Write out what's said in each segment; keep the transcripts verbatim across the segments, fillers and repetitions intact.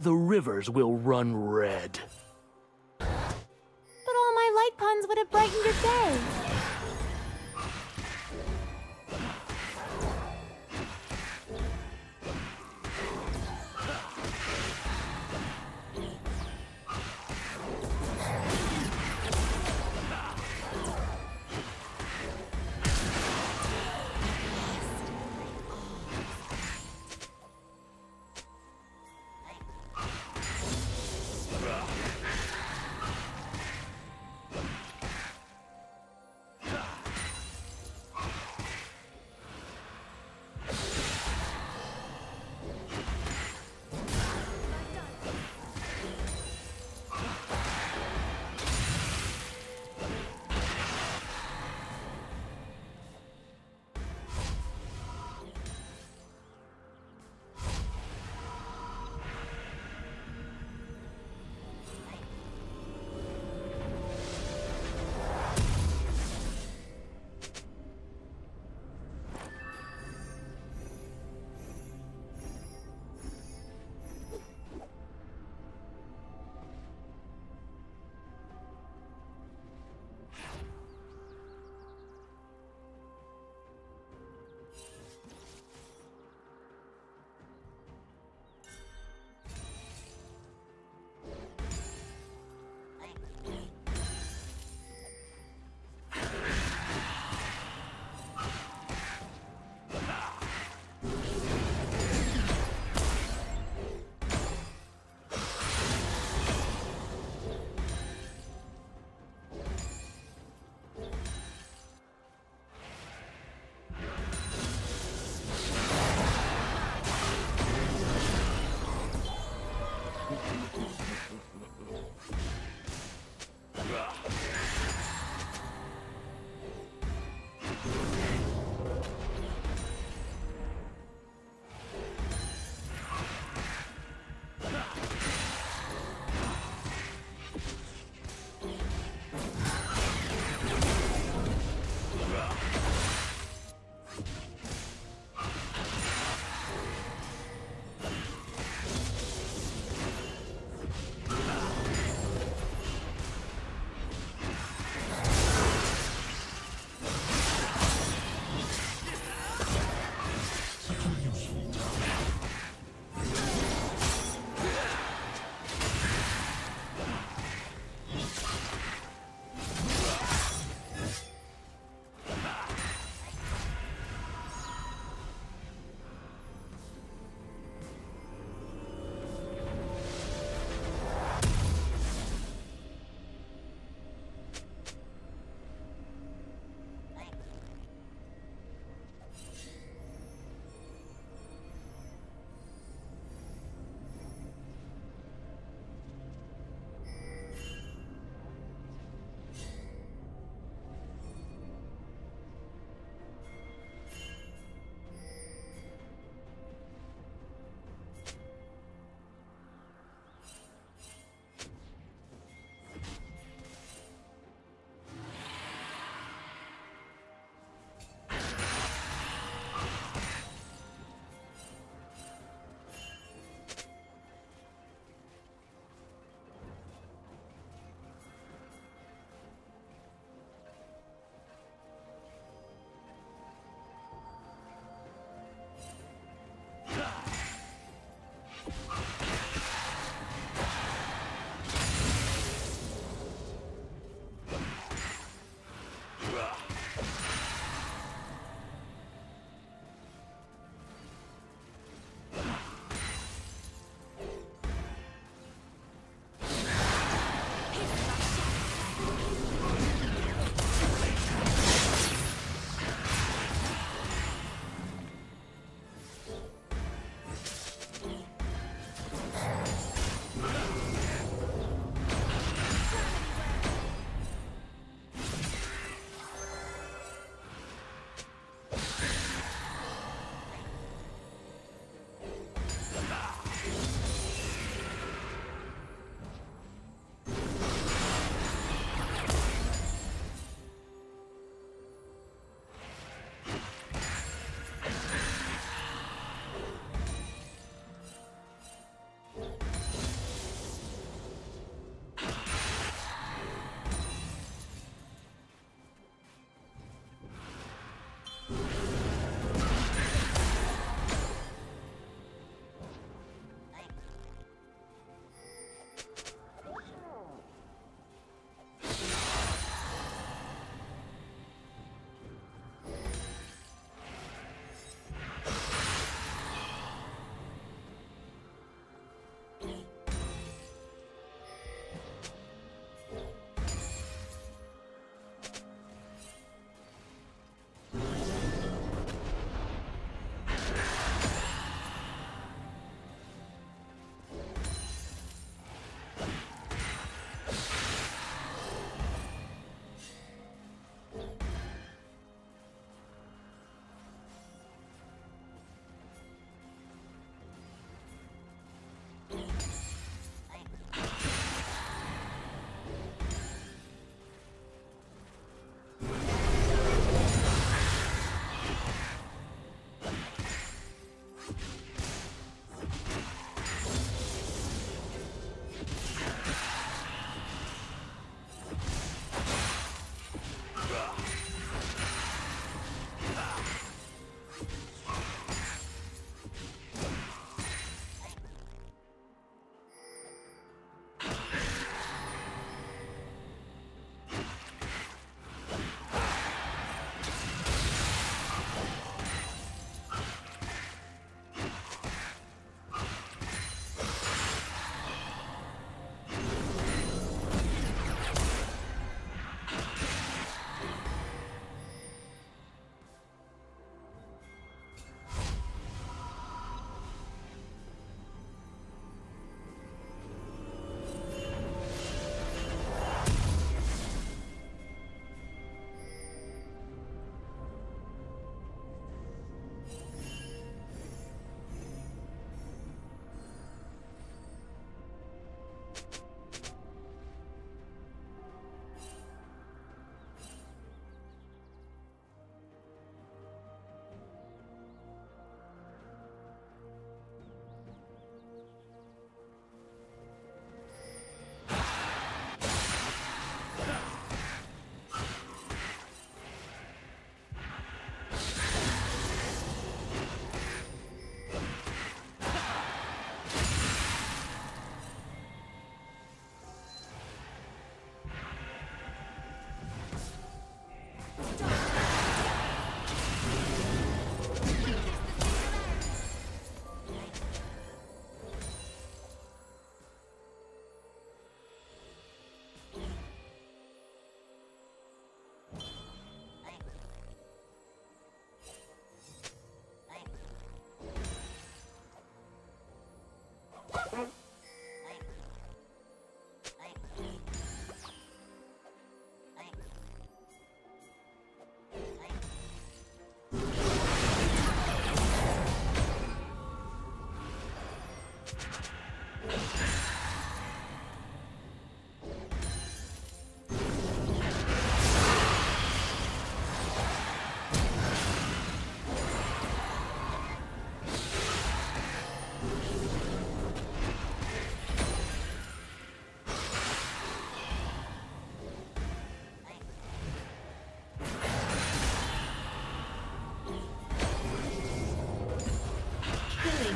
The rivers will run red. But all my light puns would have brightened your day.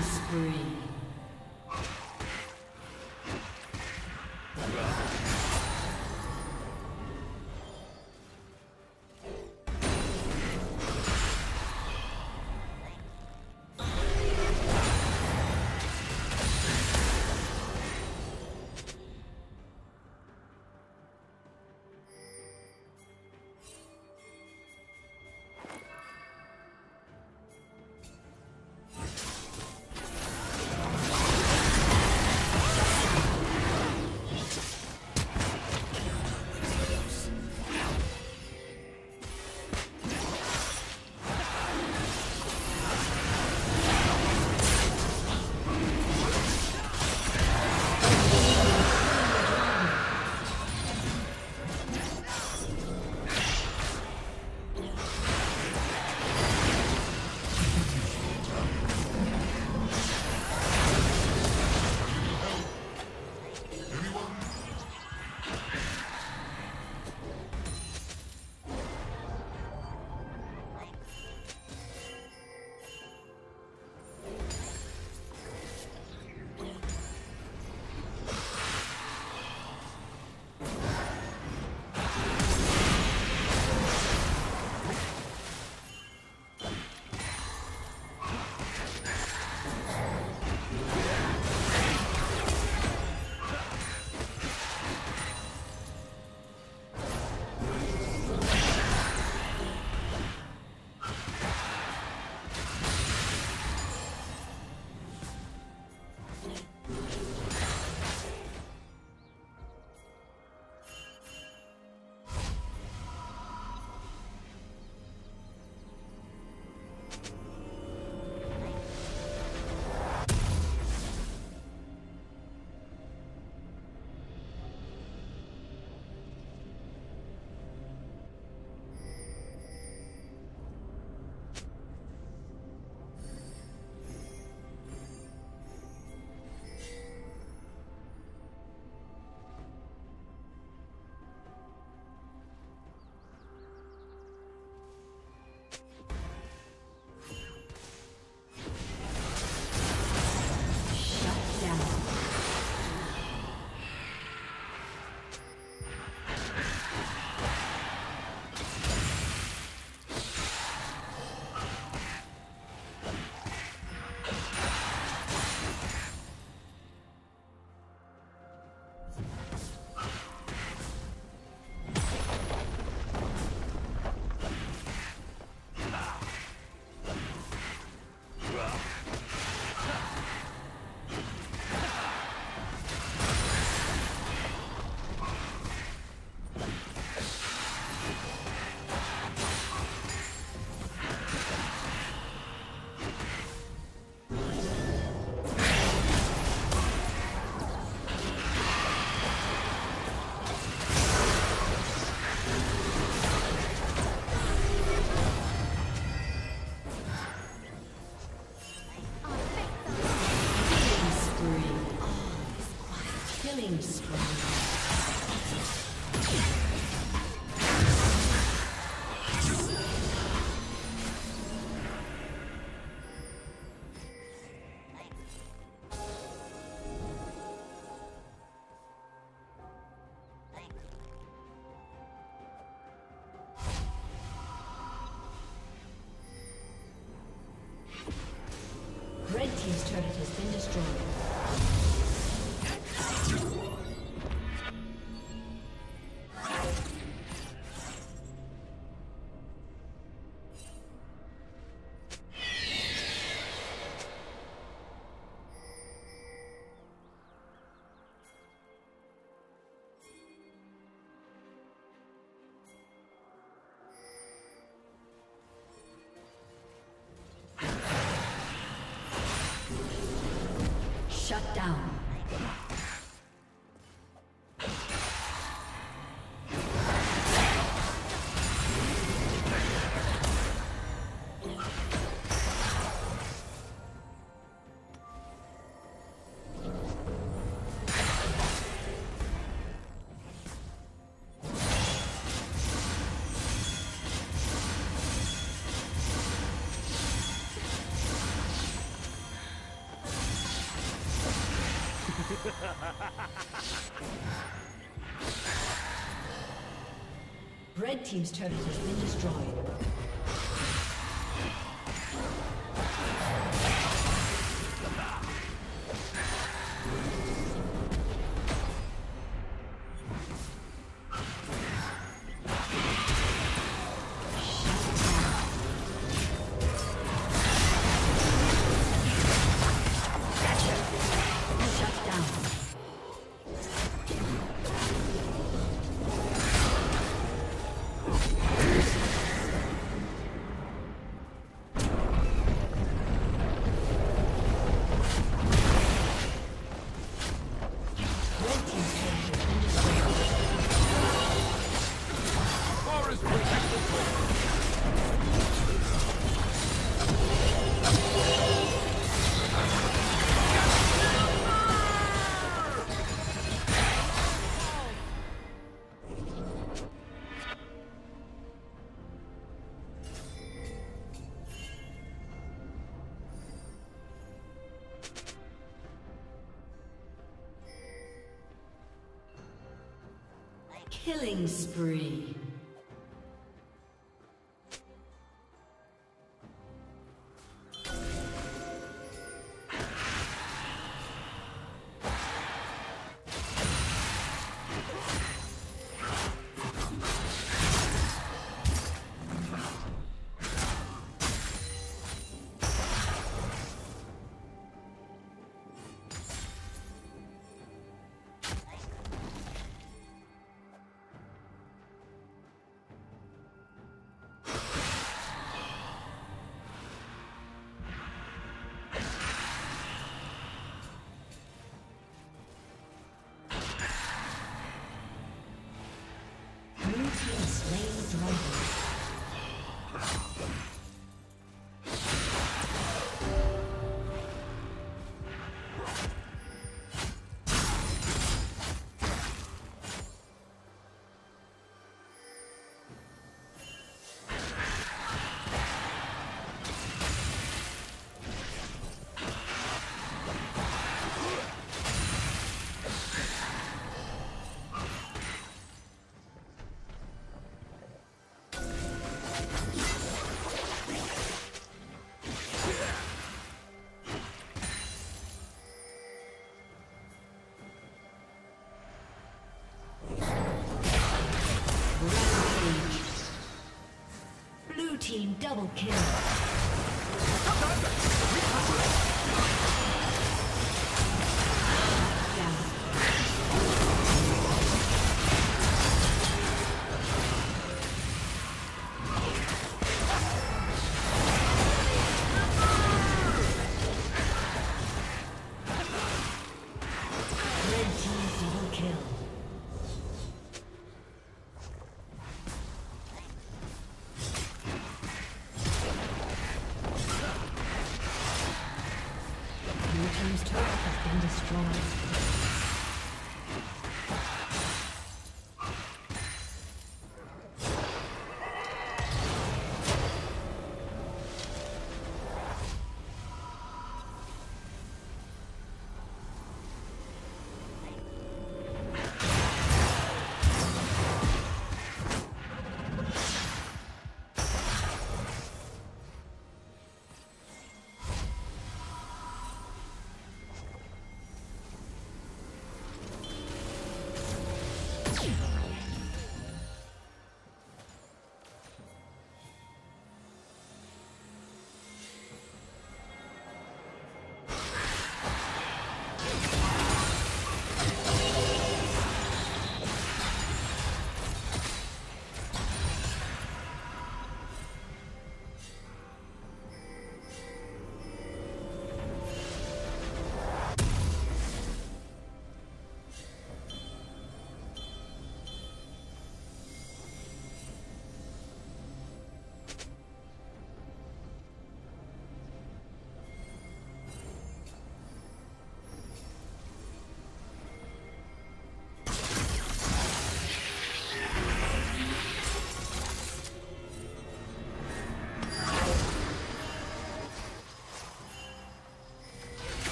Spree. His turret has been destroyed. Shut down. Red team's turret has been destroyed. Killing spree. Double kill.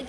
Red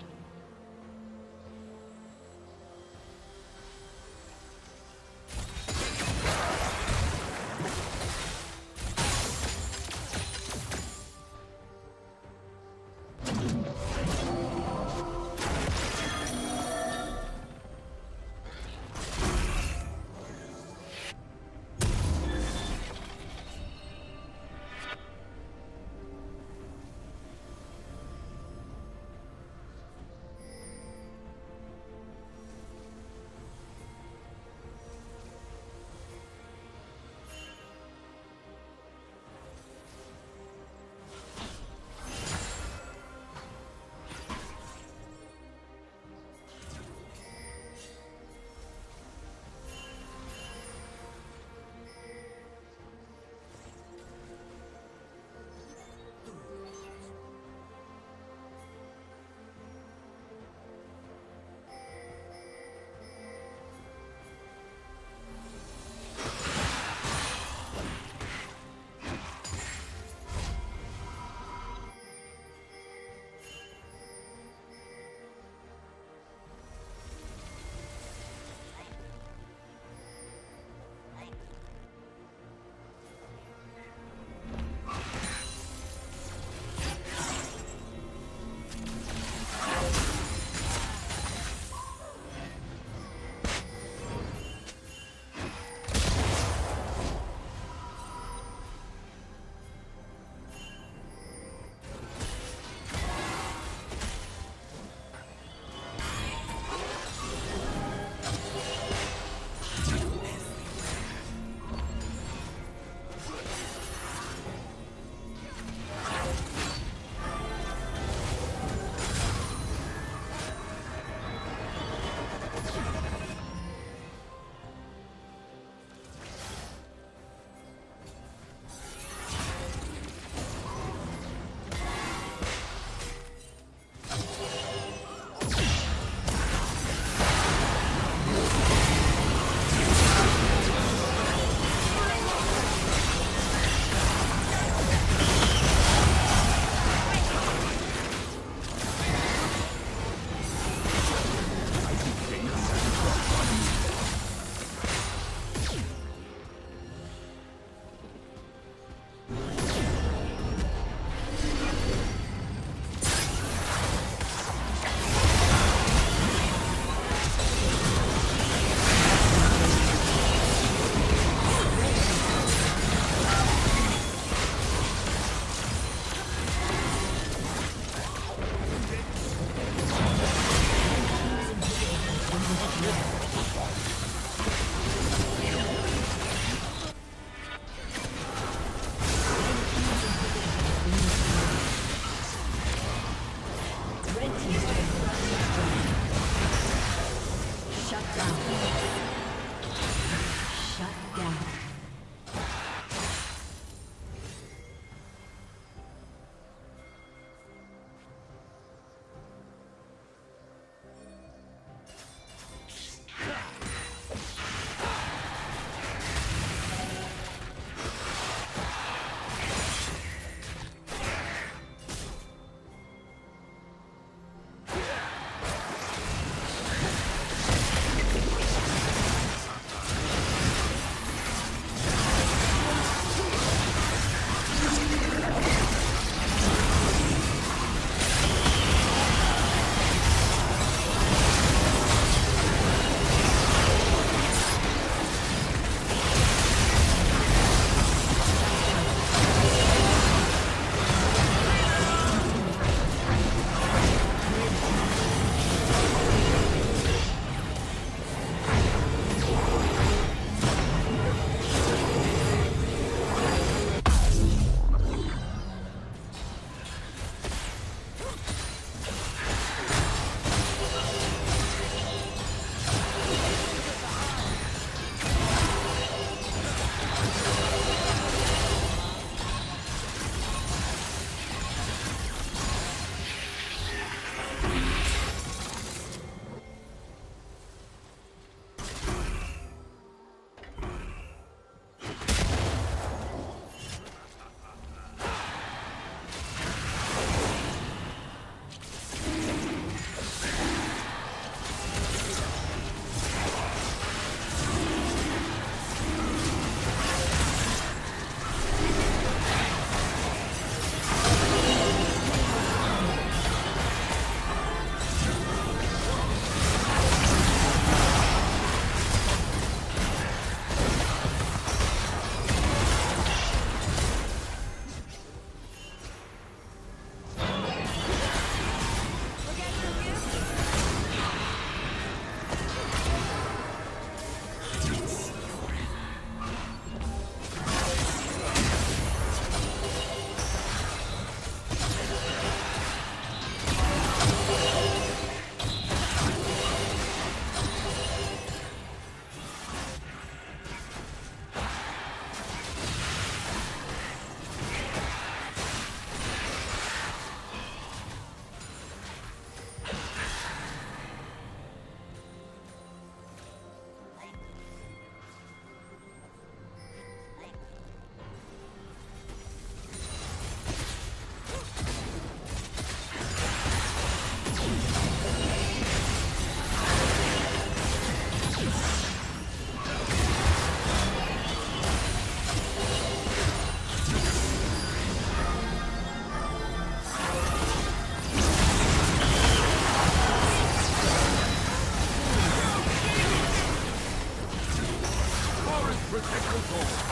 Protect control.